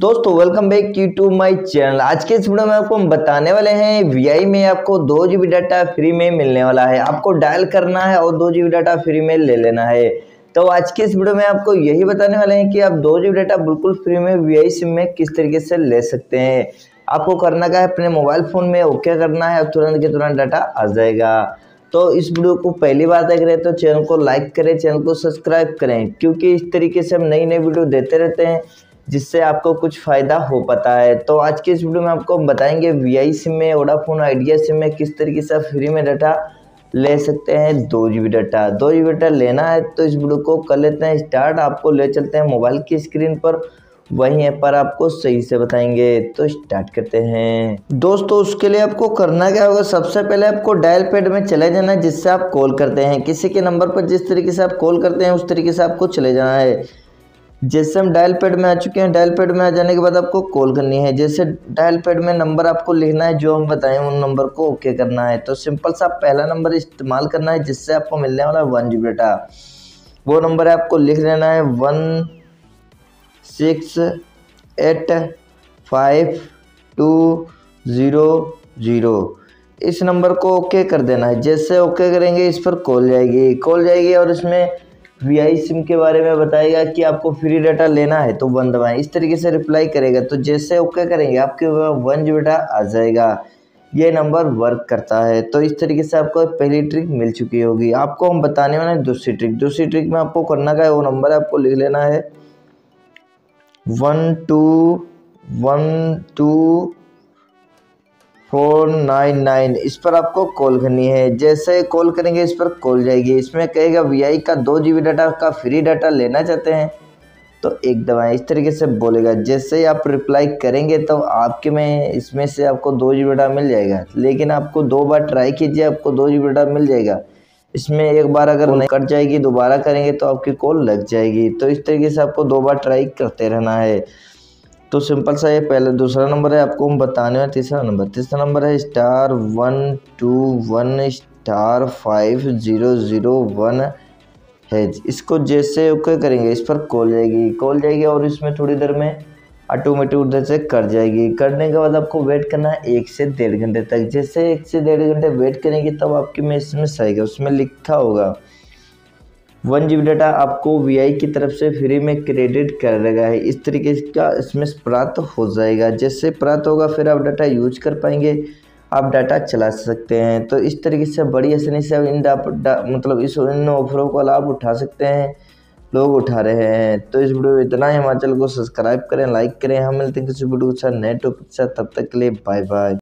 दोस्तों welcome back to my channel. आज के इस वीडियो में आपको हम बताने वाले हैं वीआई में आपको 2 GB डाटा फ्री में मिलने वाला है। आपको डायल करना है और 2 GB डाटा फ्री में ले लेना है। तो आज के इस वीडियो में आपको यही बताने वाले हैं कि आप 2 GB डाटा बिल्कुल फ्री में वीआई सिम में किस तरीके से ले सकते हैं। आपको करना क्या है, अपने मोबाइल फ़ोन में ओके करना है और तुरंत के तुरंत डाटा आ जाएगा। तो इस वीडियो को पहली बार देख रहे हैं तो चैनल को लाइक करें, चैनल को सब्सक्राइब करें, क्योंकि इस तरीके से हम नई नई वीडियो देते रहते हैं जिससे आपको कुछ फ़ायदा हो पाता है। तो आज के इस वीडियो में आपको बताएंगे वीआई सिम में, वोडाफोन आइडिया सिम में किस तरीके से फ्री में डाटा ले सकते हैं। 2 GB डाटा लेना है तो इस वीडियो को कर लेते हैं स्टार्ट। आपको ले चलते हैं मोबाइल की स्क्रीन पर, वहीं ऐप पर आपको सही से बताएंगे। तो स्टार्ट करते हैं दोस्तों। उसके लिए आपको करना क्या होगा, सबसे पहले आपको डायल पैड में चले जाना है जिससे आप कॉल करते हैं। किसी के नंबर पर जिस तरीके से आप कॉल करते हैं उस तरीके से आपको चले जाना है। जैसे हम डायल पैड में आ चुके हैं, डायल पैड में आ जाने के बाद आपको कॉल करनी है। जैसे डायल पैड में नंबर आपको लिखना है, जो हम बताएं उन नंबर को ओके करना है। तो सिंपल सा पहला नंबर इस्तेमाल करना है जिससे आपको मिलने वाला 1 GB डाटा। वो नंबर है, आपको लिख लेना है 1685200। इस नंबर को ओके कर देना है। जैसे ओके करेंगे इस पर कॉल जाएगी और इसमें वीआई सिम के बारे में बताएगा कि आपको फ्री डाटा लेना है तो 1 दबाएं। इस तरीके से रिप्लाई करेगा। तो जैसे ओके करेंगे आपके 1 GB डाटा आ जाएगा। ये नंबर वर्क करता है। तो इस तरीके से आपको पहली ट्रिक मिल चुकी होगी। आपको हम बताने वाले हैं दूसरी ट्रिक में आपको करना क्या है, वो नंबर आपको लिख लेना है 1212499। इस पर आपको कॉल करनी है। जैसे कॉल करेंगे इस पर कॉल जाएगी। इसमें कहेगा वीआई का 2 GB डाटा का फ्री डाटा लेना चाहते हैं तो 1 दबाएं। इस तरीके से बोलेगा। जैसे ही आप रिप्लाई करेंगे तो आपके में इसमें से आपको 2 GB डाटा मिल जाएगा। लेकिन आपको 2 बार ट्राई कीजिए, आपको 2 GB डाटा मिल जाएगा। इसमें एक बार अगर नहीं कट जाएगी, दोबारा करेंगे तो आपकी कॉल लग जाएगी। तो इस तरीके से आपको 2 बार ट्राई करते रहना है। तो सिंपल सा ये पहला दूसरा नंबर है, आपको हम बताने वाले तीसरा नंबर है *121*5001 है। इसको जैसे ओके करेंगे इस पर कॉल जाएगी और इसमें थोड़ी देर में ऑटोमेटिक उधर से कट जाएगी। कटने के बाद आपको वेट करना है 1 से 1.5 घंटे तक। जैसे 1 से 1.5 घंटे वेट करेंगे तब आपके मैसेज आएगा, उसमें लिखा होगा 1 GB डाटा आपको वीआई की तरफ से फ्री में क्रेडिट कर रहा है। इस तरीके का इसमें प्राप्त हो जाएगा। जैसे प्राप्त होगा फिर आप डाटा यूज कर पाएंगे, आप डाटा चला सकते हैं। तो इस तरीके से बड़ी आसानी से इन ऑफरों का लाभ उठा सकते हैं, लोग उठा रहे हैं। तो इस वीडियो में इतना ही। हिमाचल को सब्सक्राइब करें, लाइक करें। हम मिलते हैं किसी वीडियो के साथ नए टॉपिक के साथ। तब तक के लिए बाय बाय।